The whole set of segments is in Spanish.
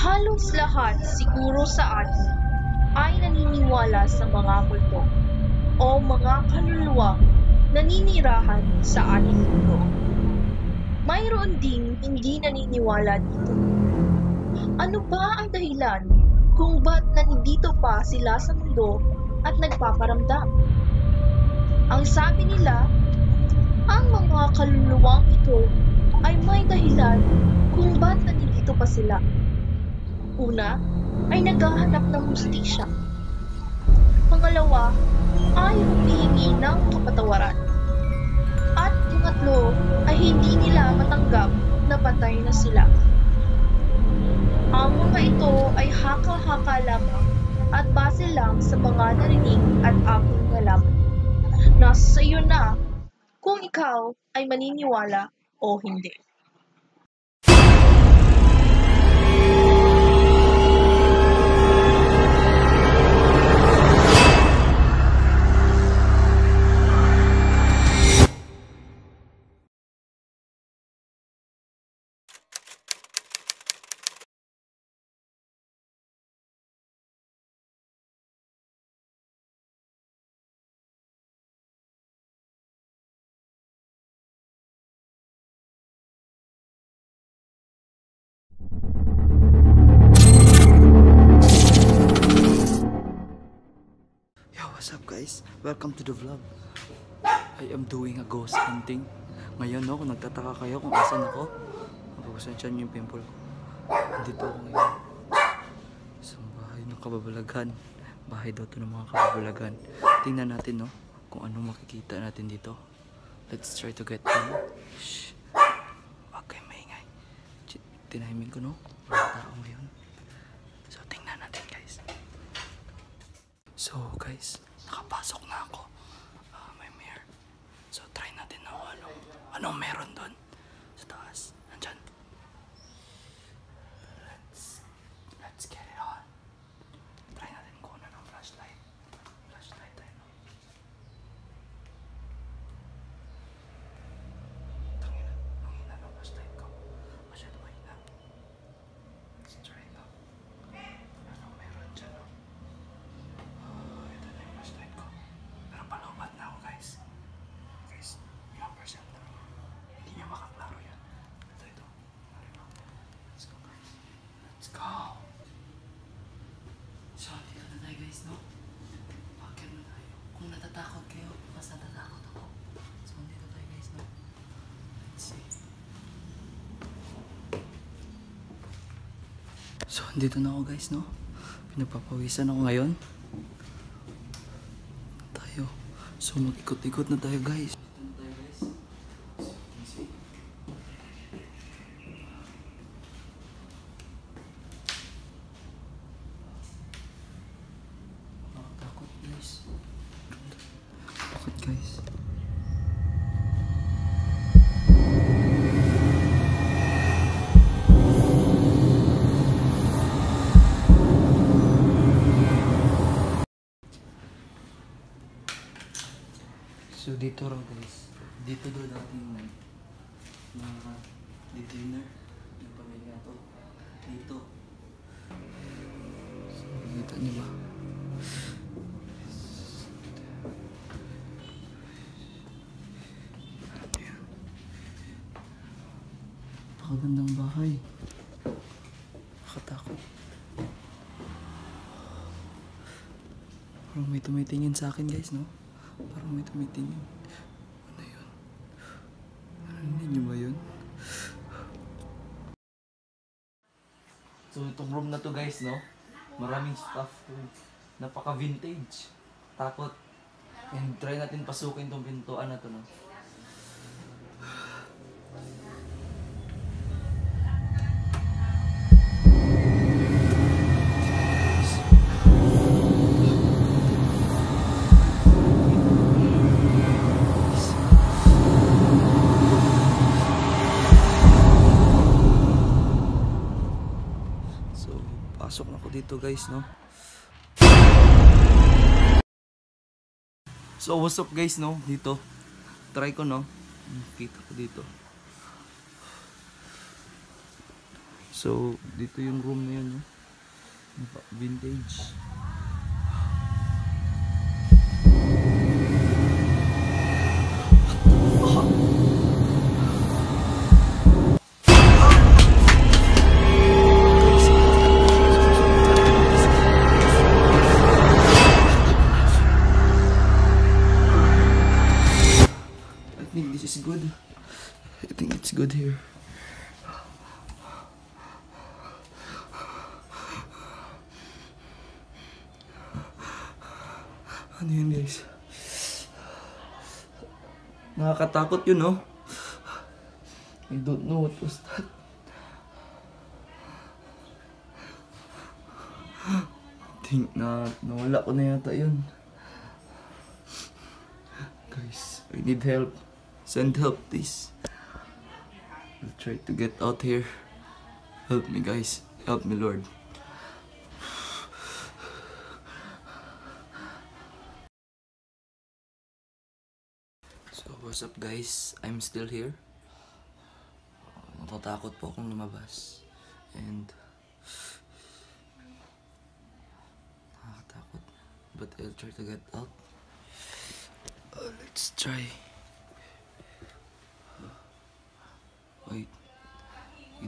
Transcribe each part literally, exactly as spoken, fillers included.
Halos lahat siguro sa atin ay naniniwala sa mga kulto o mga kaluluwa naninirahan sa ating mundo. Mayroon ding hindi naniniwala dito. Ano ba ang dahilan kung ba't nandito pa sila sa mundo at nagpaparamdam? Ang sabi nila, ang mga kaluluwang ito ay may dahilan kung ba't nandito pa sila. Una, ay naghahanap ng hustisya. Pangalawa, ay humihingi ng kapatawaran. At pangatlo, ay hindi nila matanggap na patay na sila. Ang mga ito ay haka-haka lamang at base lang sa mga narinig at aking nalaman. Nasa sayo na kung ikaw ay maniniwala o hindi. What's up guys? Welcome to the vlog. I am doing a ghost hunting. Ngayon no, kung nagtataka kayo kung asan ako, mapapasansyan yung pimple ko. Dito ako ngayon. Isang bahay ng kababalaghan. Bahay daw ito ng mga kababalaghan. Tingnan natin no, kung anong makikita natin dito. Let's try to get in. Shhh. Huwag kayo maingay. Tinahimin ko no, mga tao ngayon. So tingnan natin guys. So guys, nakapasok na ako. Uh, may mirror. So try natin na anong, anong meron doon sa taas. Nandyan. Let's, let's get it on. Try natin kunan ng flashlight. Flashlight tayo. Tangina, ang hina ng flashlight ko. Masyado mahina. Let's try it out. Anong meron dyan? No? Natatakot kayo, mas natatakot ako. So, dito tayo guys, no? Let's see. So, dito na ako guys, no? Pinagpapawisan ako ngayon. Tayo. So, mag-ikot-ikot na tayo guys. Guys. So dito raw guys, dito daw dating nag mga dinner ng pamilya to. Dito. So dito niyo ba? Magandang bahay. Nakatakot. Parang may tumitingin sa akin guys, no? Parang may tumitingin. Ano yun? Narinig niyo ba yun? So itong room na to guys, no? Maraming stuff to. Napaka-vintage. Takot. And try natin pasukin itong pintuan na ito, no? So, pasok na ko dito, guys, no? So what's up, guys, no? Dito try ko, no? Kita ko dito. So dito yung room na yun, no? Vintage. It's good. I think it's good here. Ano yun, guys? Nakakatakot yun, no? I don't know what was that. I think na nawala ko na yata yun. Guys, I need help. Send help, please. I'll try to get out here. Help me, guys. Help me, Lord. So, what's up, guys? I'm still here. Natatakot po akong lumabas. And... nakatakot. But I'll try to get out. Uh, let's try. Wait,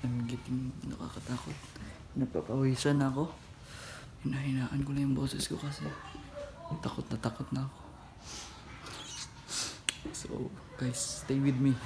I'm getting nakakatakot. Napapawisan ako. Hinahinaan ko lang yung boses ko kasi takot na takot na ako. So, guys, stay with me.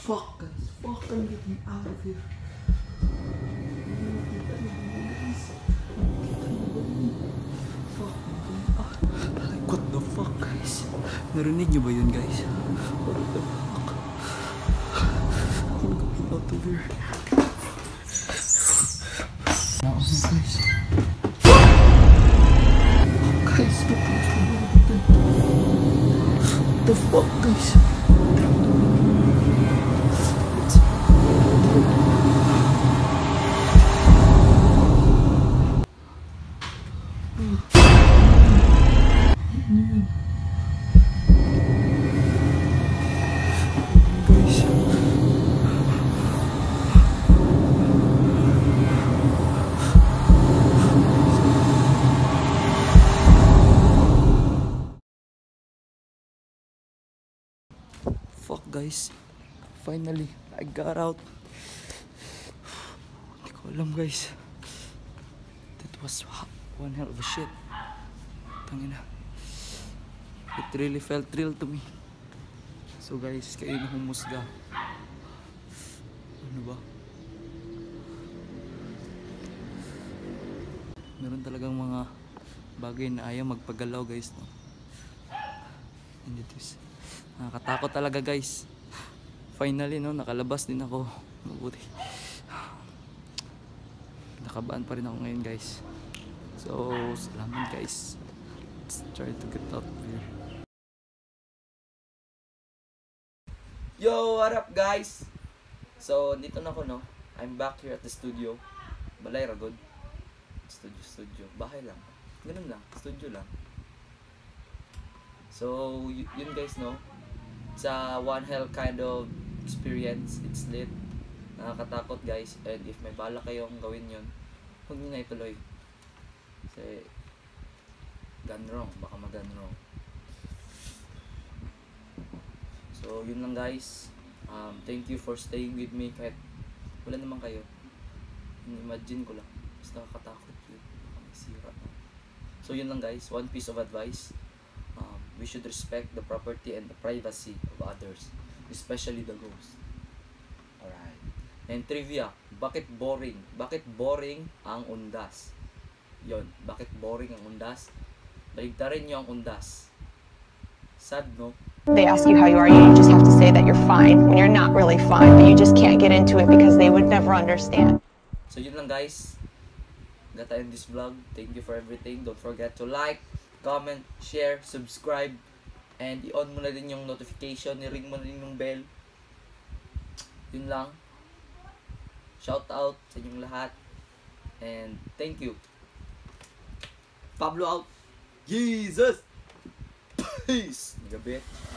Fuck, guys, fuck, I'm getting out of here. Fuck, I'm getting out. Like, what the fuck, guys? Narinig niyo ba yun, guys? What the fuck? I'm getting out of here. Now, guys. Guys, what the fuck, guys? Fuck, guys, finally I got out. Hindi ko alam, guys, that was one hell of a shit. Tangina, it really felt real to me. So, guys, kayo na humusga. Ano ba? meron talagang mga bagay na ayaw magpagalaw, guys, no? And it is nakakatakot talaga, guys. Finally, no, nakalabas din ako. Mabuti. Nakabaan pa rin ako ngayon, guys. So, salamat, guys. Let's try to get out of here. Yo, what up, guys? So, dito na ako, no? I'm back here at the studio. Balay, ragod. Studio, studio. Bahay lang. Ganun lang. Studio lang. So, yun, guys, no? It's a one hell kind of experience. It's lit. Nakakatakot, guys. And if may bala kayong gawin yun, huwag nyo na ituloy. Kasi, gun wrong. Baka mag-gun wrong. So, yun lang, guys. Um, thank you for staying with me kahit wala naman kayo. Imagine ko lang. Mas nakakatakot yun. Baka masira. So, yun lang, guys. One piece of advice. We should respect the property and the privacy of others, especially the ghosts. Alright. And trivia, bakit boring? Bakit boring ang undas? Yon, bakit boring ang undas? Baligtarin niyo ang undas. Sad, no? They ask you how you are, you just have to say that you're fine when you're not really fine, but you just can't get into it because they would never understand. So yun lang, guys. That's the end of this vlog. Thank you for everything. Don't forget to like, comment, share, subscribe, and i-on mo na din yung notification, i-ring mo na din yung bell. Yun lang. Shout out sa inyong lahat. And thank you. Pablo out. Jesus! Peace! Gabi.